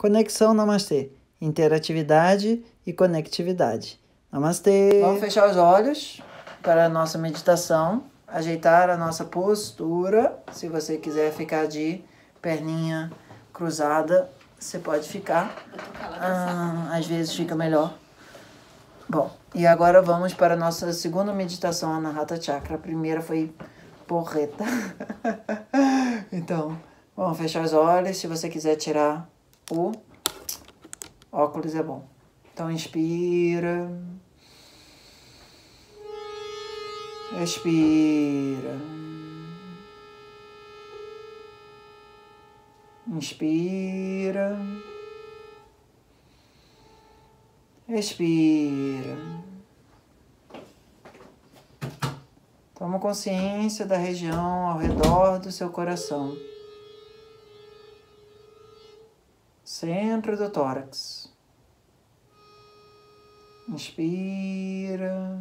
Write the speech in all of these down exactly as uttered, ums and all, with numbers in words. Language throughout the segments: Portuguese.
Conexão Namastê, interatividade e conectividade. Namastê! Vamos fechar os olhos para a nossa meditação, ajeitar a nossa postura. Se você quiser ficar de perninha cruzada, você pode ficar. Ah, às vezes fica melhor. Bom, e agora vamos para a nossa segunda meditação, Anahata Chakra. A primeira foi porreta. Então, vamos fechar os olhos. Se você quiser tirar o óculos, é bom. Então, inspira. Expira. Inspira. Respira. Toma consciência da região ao redor do seu coração. Centro do tórax. Inspira.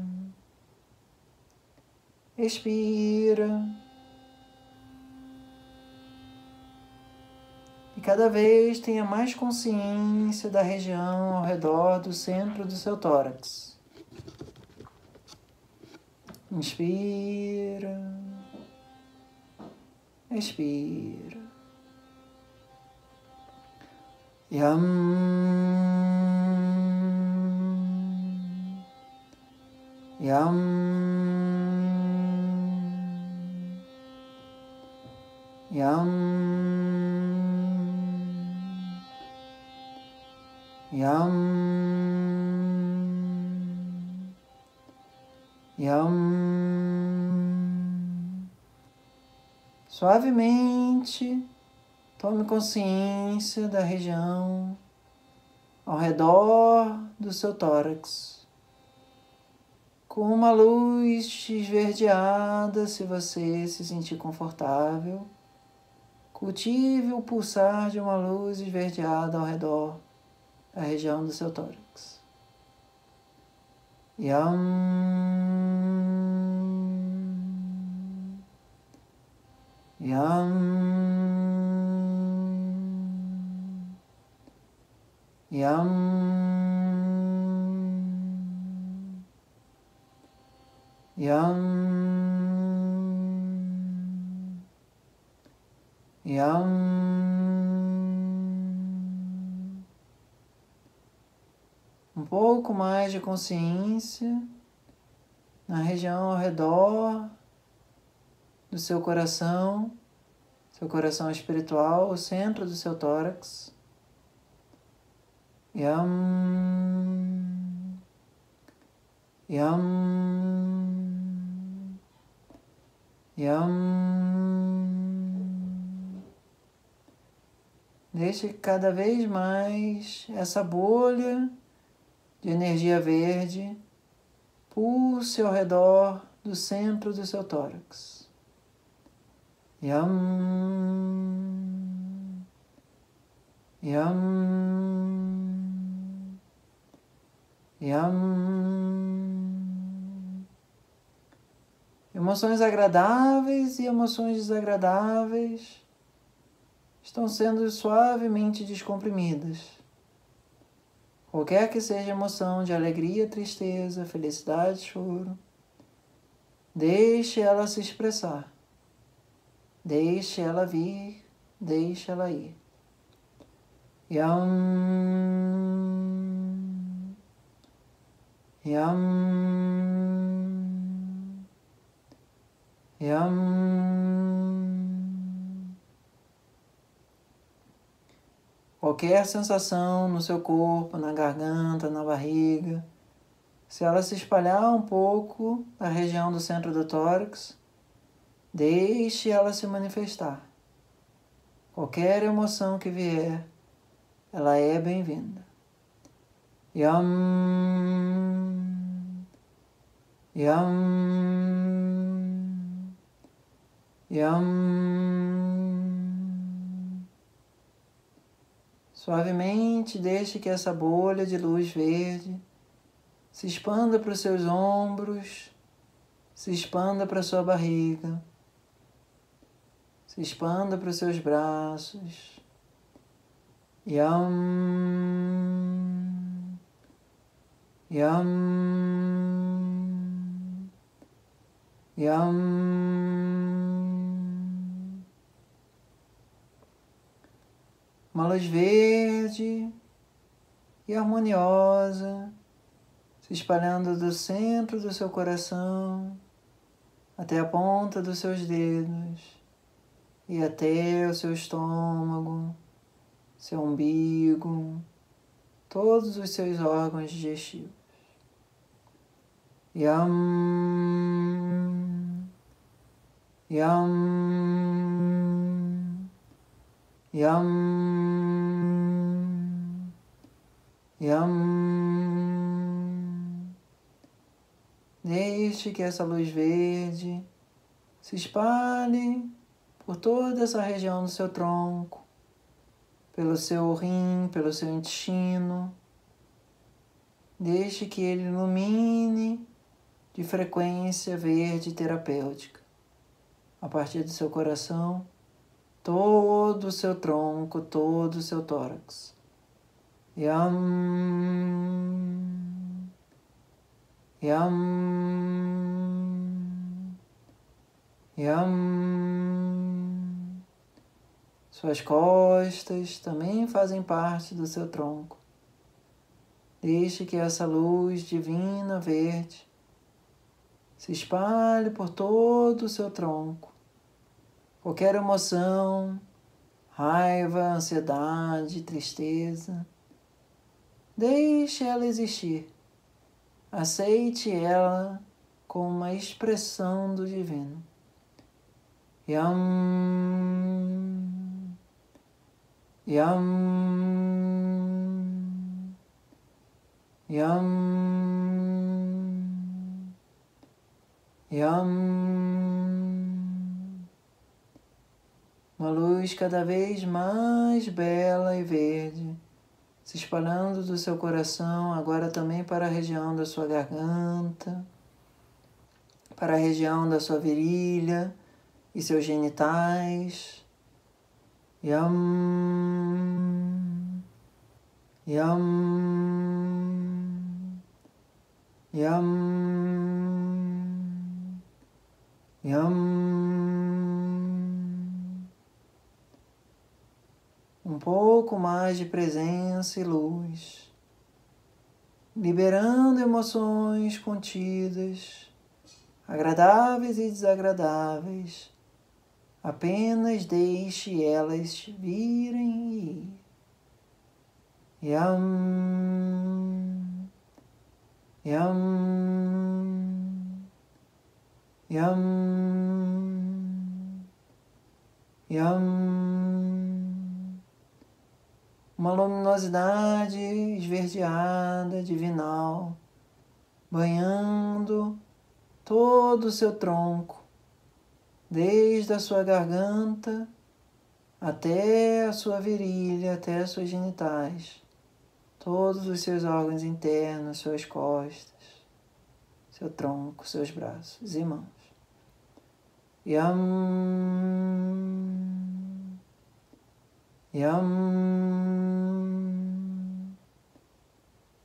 Expira. E cada vez tenha mais consciência da região ao redor do centro do seu tórax. Inspira. Expira. Yam. Yam. Yam. Yam. Yam. Suavemente, tome consciência da região ao redor do seu tórax, com uma luz esverdeada, se você se sentir confortável. Cultive o pulsar de uma luz esverdeada ao redor a região do seu tórax. Yam. Yam. Yam. Yam. Yam. Um pouco mais de consciência na região ao redor do seu coração, seu coração espiritual, o centro do seu tórax. Yam. Yam. Yam. Deixe cada vez mais essa bolha de energia verde pulse ao redor do centro do seu tórax. Yam. Yam. Yam. Emoções agradáveis e emoções desagradáveis estão sendo suavemente descomprimidas. Qualquer que seja a emoção de alegria, tristeza, felicidade, choro, deixe ela se expressar. Deixe ela vir, deixe ela ir. Yam. Yam. Yam. Qualquer sensação no seu corpo, na garganta, na barriga, se ela se espalhar um pouco na região do centro do tórax, deixe ela se manifestar. Qualquer emoção que vier, ela é bem-vinda. Yam. Yam. Yam. Suavemente deixe que essa bolha de luz verde se expanda para os seus ombros, se expanda para a sua barriga, se expanda para os seus braços, Yam, Yam, Yam. Uma luz verde e harmoniosa se espalhando do centro do seu coração até a ponta dos seus dedos e até o seu estômago, seu umbigo, todos os seus órgãos digestivos. Yam, Yam, Yam, Yam. Deixe que essa luz verde se espalhe por toda essa região do seu tronco, pelo seu rim, pelo seu intestino. Deixe que ele ilumine de frequência verde terapêutica, a partir do seu coração, todo o seu tronco, todo o seu tórax. Yam, Yam, Yam. Suas costas também fazem parte do seu tronco. Deixe que essa luz divina verde se espalhe por todo o seu tronco. Qualquer emoção, raiva, ansiedade, tristeza, deixe ela existir. Aceite ela como uma expressão do divino. Yam, Yam, Yam, Yam. Uma luz cada vez mais bela e verde se espalhando do seu coração, agora também para a região da sua garganta, para a região da sua virilha e seus genitais. Yam, Yam, Yam, Yam. Um pouco mais de presença e luz, liberando emoções contidas, agradáveis e desagradáveis. Apenas deixe elas virem e ir. Yam, Yam, Yam, Yam. Uma luminosidade esverdeada, divinal, banhando todo o seu tronco, desde a sua garganta até a sua virilha, até as suas genitais, todos os seus órgãos internos, suas costas, seu tronco, seus braços e mãos. Yam, Yam,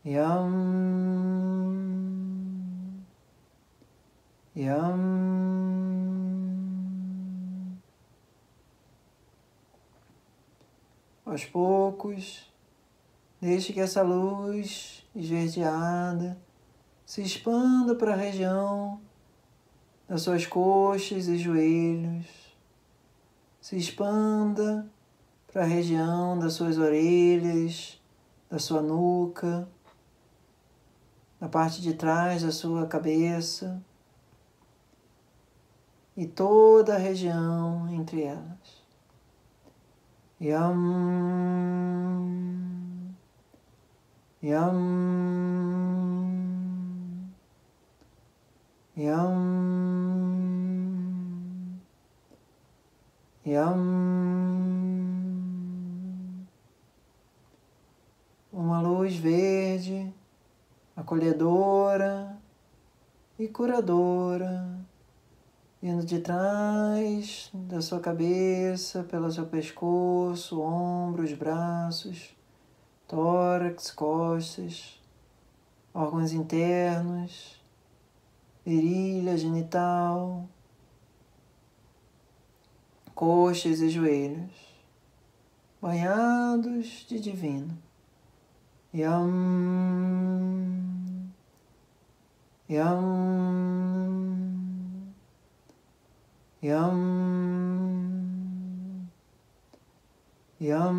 Yam, Yam. Aos poucos, deixe que essa luz esverdeada se expanda para a região das suas coxas e joelhos, se expanda para a região das suas orelhas, da sua nuca, na parte de trás da sua cabeça e toda a região entre elas. Yam, Yam, Yam, Yam. Uma luz verde, acolhedora e curadora, vindo de trás da sua cabeça, pelo seu pescoço, ombros, braços, tórax, costas, órgãos internos, virilha, genital, coxas e joelhos, banhados de divino. Yam, Yam, Yam, Yam.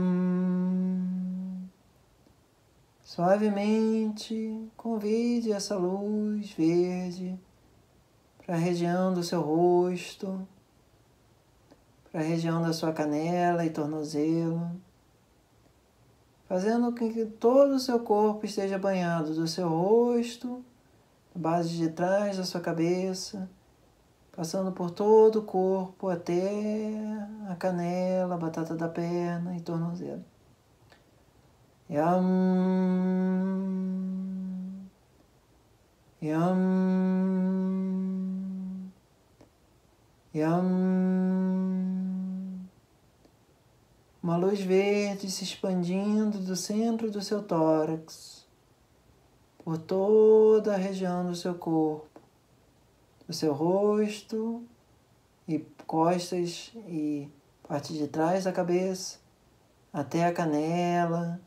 Suavemente convide essa luz verde para a região do seu rosto, para a região da sua canela e tornozelo, fazendo com que todo o seu corpo esteja banhado, do seu rosto, da base de trás da sua cabeça, passando por todo o corpo até a canela, a batata da perna e tornozelo. Yam, Yam, Yam. Uma luz verde se expandindo do centro do seu tórax, por toda a região do seu corpo, do seu rosto e costas e parte de trás da cabeça, até a canela,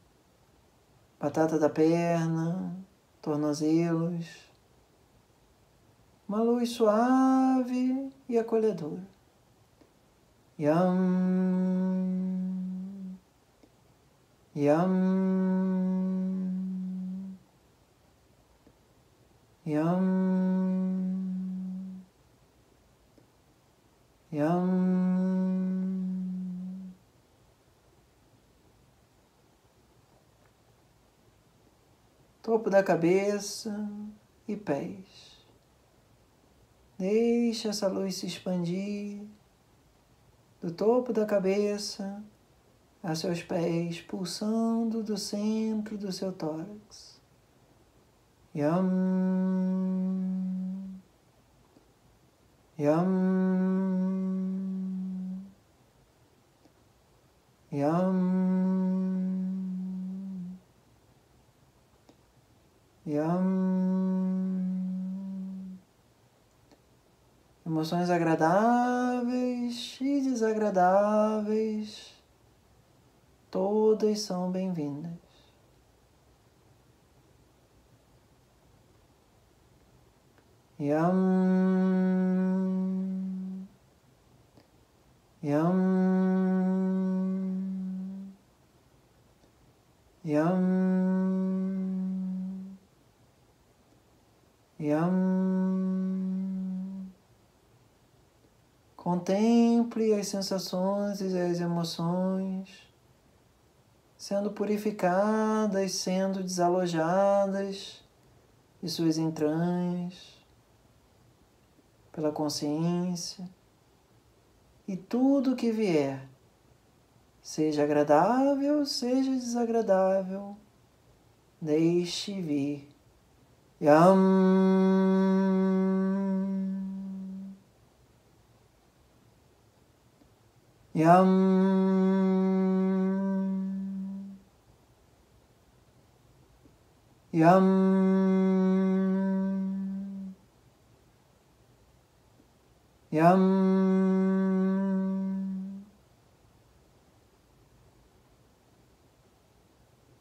batata da perna, tornozelos. Uma luz suave e acolhedora. Yam, Yam, Yam, Yam. Topo da cabeça e pés. Deixa essa luz se expandir do topo da cabeça a seus pés, pulsando do centro do seu tórax. Yam, Yam, Yam, Yam. Emoções agradáveis e desagradáveis, todas são bem-vindas. Yam, Yam, Yam, Yam. Contemple as sensações e as emoções sendo purificadas, sendo desalojadas de suas entranhas, pela consciência, e tudo que vier, seja agradável, seja desagradável, deixe vir. Yam, Yam, Yam, Yam.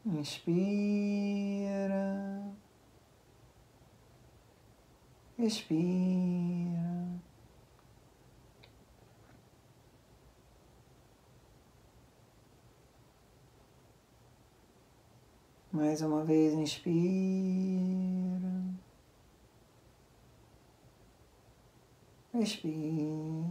Inspira, expira. Mais uma vez, inspira, expira.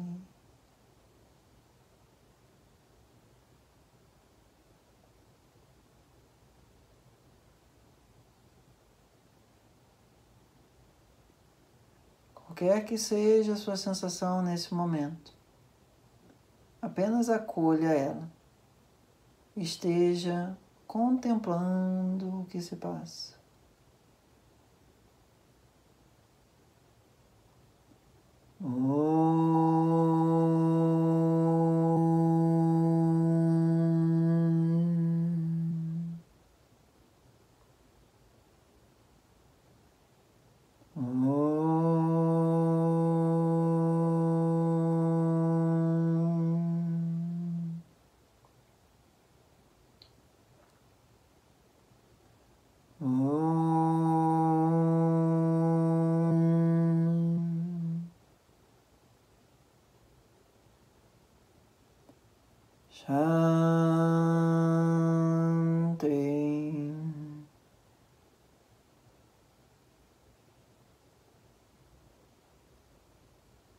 Qualquer que seja a sua sensação nesse momento, apenas acolha ela, esteja contemplando o que se passa. Shanti.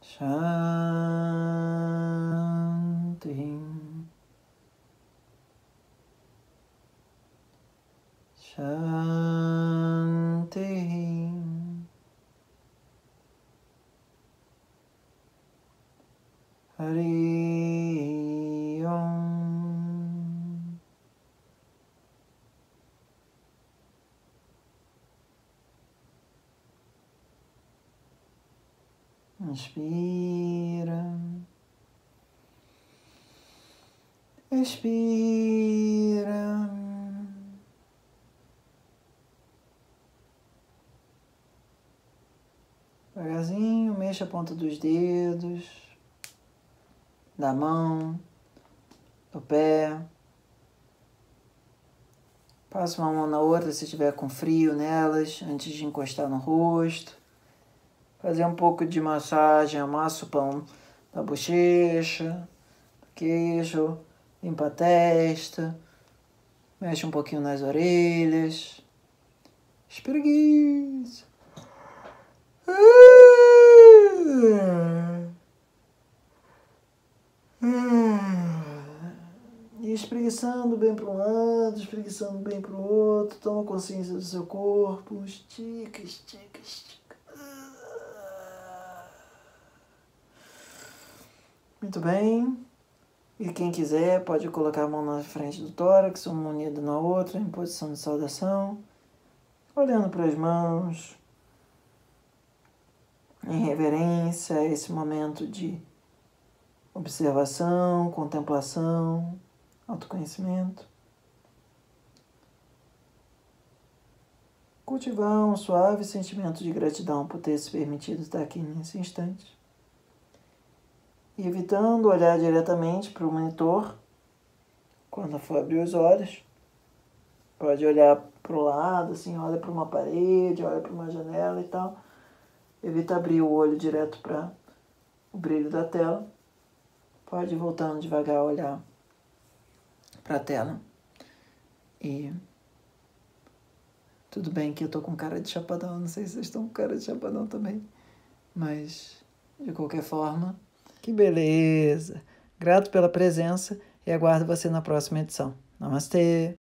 Shanti. Shanti. Hari. Inspira, expira, devagarzinho, mexa a ponta dos dedos, da mão, do pé, passa uma mão na outra se tiver com frio nelas, antes de encostar no rosto. Fazer um pouco de massagem, amassa o pão da bochecha, do queixo, limpa a testa, mexe um pouquinho nas orelhas, espreguiça. E espreguiçando bem para um lado, espreguiçando bem para o outro, toma consciência do seu corpo, estica, estica, estica. Muito bem, e quem quiser pode colocar a mão na frente do tórax, uma unida na outra, em posição de saudação, olhando para as mãos, em reverência a esse momento de observação, contemplação, autoconhecimento. Cultivar um suave sentimento de gratidão por ter se permitido estar aqui nesse instante. E evitando olhar diretamente para o monitor, quando for abrir os olhos, pode olhar para o lado, assim, olha para uma parede, olha para uma janela e tal. Evita abrir o olho direto para o brilho da tela. Pode ir voltando devagar, olhar para a tela. E tudo bem que eu tô com cara de chapadão, não sei se vocês estão com cara de chapadão também, mas de qualquer forma... Que beleza! Grato pela presença e aguardo você na próxima edição. Namastê!